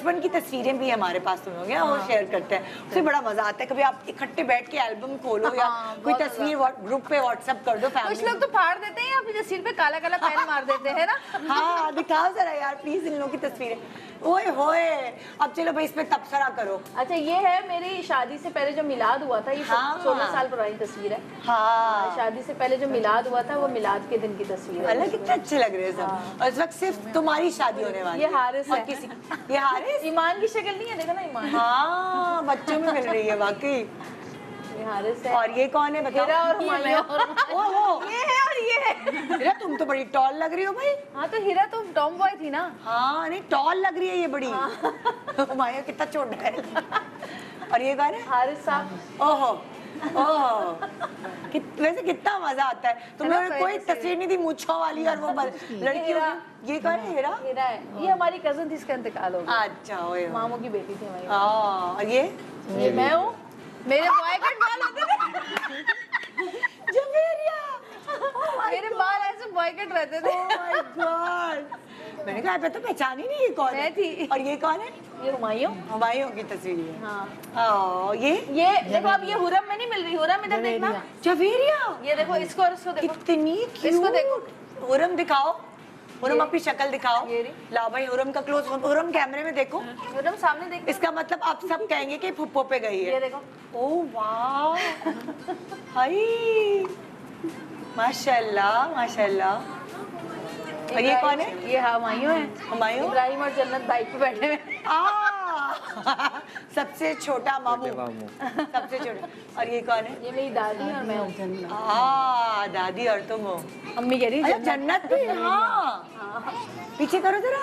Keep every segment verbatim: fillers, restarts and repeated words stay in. बचपन की तस्वीरें भी हमारे पास होंगे और शेयर करते हैं, उसमें बड़ा मजा आता है। कभी आप इकट्ठे बैठ के एल्बम खोलो या कोई तस्वीर ग्रुप पे व्हाट्सएप कर दो। कुछ लोग तो फाड़ देते हैं अपनी तस्वीर पे काला काला पैन मार देते हैं ना। हाँ दिखाओ जरा यार प्लीज इन लोगों की तस्वीरें। ओए होए अब चलो भाई इसमें तबसरा करो। अच्छा ये है मेरी शादी से पहले जो मिलाद हुआ था, ये सोलह साल पुरानी तस्वीर है। हाँ शादी से पहले जो मिलाद हुआ था वो मिलाद के दिन की तस्वीर है। अलग कितने अच्छे लग रहे हैं सब। और इस वक्त सिर्फ तुम्हारी शादी होने वाली है। ये हारिस है किसी, ये हारिस ईमान की शक्ल नहीं है, देखो ना ईमान। हाँ बच्चों में मिल रही है वाकई। और ये कौन है बताओ? हीरा और ये और ये है और ये है। हीरा तुम तो बड़ी टॉल लग रही हो भाई। हाँ तो हीरा तो टॉम बॉय थी ना। हाँ नहीं टॉल लग रही है ये बड़ी। हुमायूं कितना छोटा है। और ये कौन है? हारिस साहब। ओहो ओह वैसे कितना मजा आता है। तुमने कोई तस्वीर नहीं दी मूछों वाली और वो लड़की। ये कौन है? हीरा हीरा है ये हमारी कजन थी, इसका इंतकाल हो गया। अच्छा मामू की बेटी थी हमारी। हाँ और ये ये मैं हूँ। मेरे बॉय कट बाल होते थे जबेरिया। oh मेरे बाल ऐसे बॉय कट रहते थे। oh my God. मैंने कहा तो पहचान ही नहीं ये कौन मैं है। थी। और ये कौन है? ये हुमायूं हुमायूं की तस्वीर है। हाँ। ये ये देखो अब ये हुरम में नहीं मिल रही। हुरम इधर देखना जबेरिया। ये देखो इसको और इसको देखो कितनी क्यूट। इसको देखो हुरम दिखाओ। हुरम अपनी शक्ल दिखाओ। ला भाई हुरम का क्लोज। हुरम कैमरे में देखो। हुरम सामने देखो। इसका मतलब आप सब कहेंगे कि फुप्पो पे गई है। ये देखो ओह वाह हाय माशाल्लाह माशाल्लाह। और ये कौन है? ये हुमायूं है। हुमायूं इब्राहिम और जन्नत बाइक पे बैठे हैं। आ सबसे छोटा मामू सबसे छोटा। और ये कौन है? ये मेरी दादी और मैं हूँ। जन्नत आ दादी और तुम हो। अम्मी कह रही जन्नत भी। हाँ पीछे करो जरा।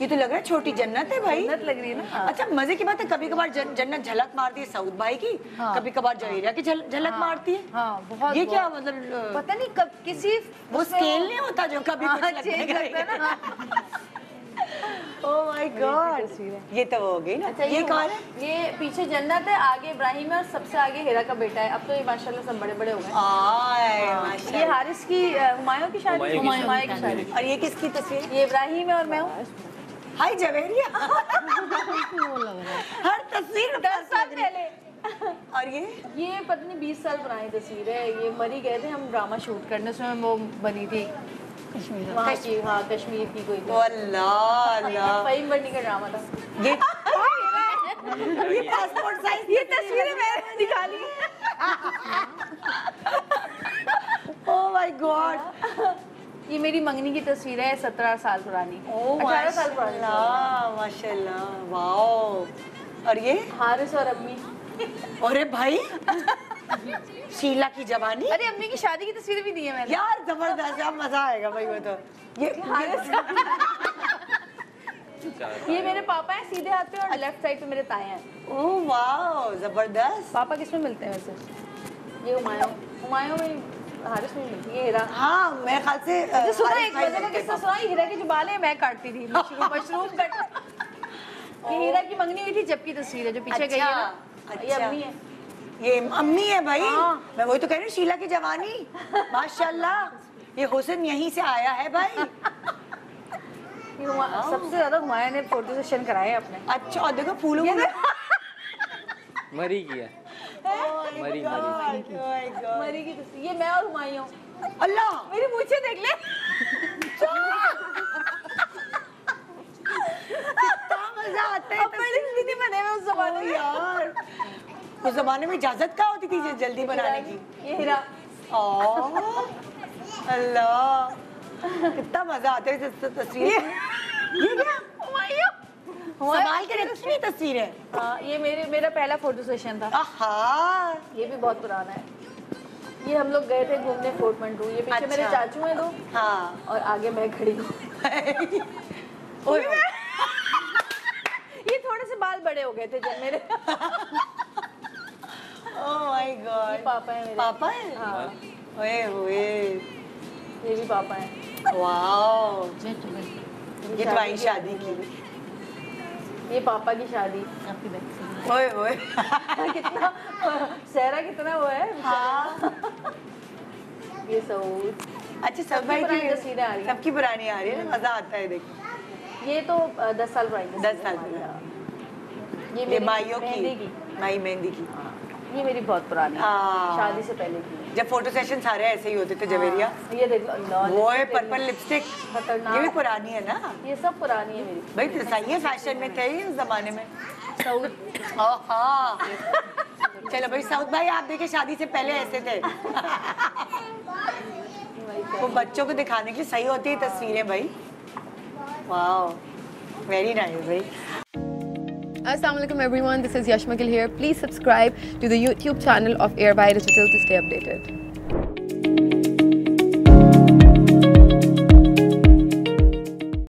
ये तो लग रहा है छोटी जन्नत है भाई। जन्नत लग रही है ना। अच्छा मजे की बात है कभी कभार जन, जन्नत झलक मारती है सऊद भाई की। हाँ, कभी कभार जवेरिया की झलक जल, हाँ, मारती है। हाँ, बहुत, ये क्या मतलब पता नहीं कब किसी वो स्केल नहीं होता जो कभी हाँ, कुछ लगने। Oh my God! ये तो हो गई ना। अच्छा, ये कौन है? ये पीछे जन्नत है, आगे इब्राहिम है और सबसे आगे हीरा का बेटा है। अब तो ये माशाल्लाह सब बड़े बड़े हो गए। ये हारिस की हुमायूं की शादी की शादी। और ये किसकी तस्वीर? ये इब्राहिम है और मैं हूँ। हाय जवेरिया। हर तस्वीर दस साल पहले। और ये ये पता नहीं बीस साल पुरानी तस्वीर है। ये मरी गए थे हम ड्रामा शूट करने, उसमें वो बनी थी कश्मीर। हाँ, की, हाँ, कश्मीर की कोई तो अल्लाह अल्लाह फहीम बनी का ड्रामा था। ये ये पासपोर्ट साइज ये तस्वीरें मैंने निकाली। Oh my God. ये मेरी मंगनी की तस्वीर है, सत्रह साल पुरानी। ओह अठारह साल पुरानी। माशाल्लाह वाह। और ये हारिस और अम्मी। अरे भाई शीला की जवानी। अरे अम्मी की शादी की तस्वीर भी दी है मैंने। यार जबरदस्त है, मजा आएगा भाई वो तो। ये हारिस ये मेरे पापा हैं सीधे हाथ पे और लेफ्ट साइड पे मेरे ताए हैं। ओह वाह जबरदस्त। पापा किसमें मिलते हैं वैसे? ये हुमायूं हुमायूं में हारिस में मिलती है। हाँ मेरे ख्याल से सुना एक मजे का किस्सा सुना। हीरा के जो बाल है मैं काटती थी मशरूम कट। ये हीरा की मंगनी हुई थी जबकि तस्वीर है जो पीछे गई है ना। ये अम्मी है। ये अम्मी है भाई। मैं वही तो कह रही हूँ शीला की जवानी माशाल्लाह। ये हुसन यहीं से आया है भाई। सबसे ज्यादा हुमायूं ने फोटोसेशन कराए अपने। अच्छा और देखो फूलों मरी किया। मरी मरी की तस्वीर। ये मैं और हुमायूं। अल्लाह मेरी मूंछें देख ले। कितना मजा आता है। जल्दी बने हुए उस जमाने में यार। उस जमाने में इजाजत क्या होती थी जल्दी बनाने की। ये हीरा अल्लाह कितना मजा आता है इस तस्वीर। ये क्या हुमायूं संभाल के रखी हुई तस्वीर है। आ, ये मेरे मेरा पहला फोटो सेशन था। हाँ ये भी बहुत पुराना है। ये हम लोग गए थे घूमने फोर्ट मंटू। ये पीछे अच्छा। मेरे चाचू हैं दो। हाँ और आगे मैं खड़ी हूँ। ये थोड़े से बाल बड़े हो गए थे जब मेरे। Oh my God. पापा है मेरे। पापा है। हाँ ओए ओए ये भी पापा है। वाह ये तुम्हारी शादी की। ये पापा की शादी। ओए ओए कितना सहरा कितना वो है। हाँ ये सऊद। अच्छा सब भाई की तस्वीरें आ रही है। सबकी पुरानी आ रही है ना। मजा आता है देखो। ये तो दस साल पुरानी। दस साल पुरानी। ये, ये माइयों की, माई मेहंदी की, ये मेरी बहुत पुरानी शादी से पहले की। जब फोटो सेशन सारे ऐसे ही होते थे जवेरिया, ये देख लो, वो है पर्पल लिपस्टिक, ये भी पुरानी है ना, ये सब पुरानी है मेरी। भाई सही है, फैशन में थे उस जमाने में। चलो भाई साउथ भाई, आप देखे शादी से पहले ऐसे थे। वो बच्चों को दिखाने के लिए सही होती है तस्वीरें भाई। वाह, वेरी नाइस भाई। Assalamu alaikum everyone, this is Yasmeen Gill here. Please subscribe to the YouTube channel of A R Y Digital to stay updated.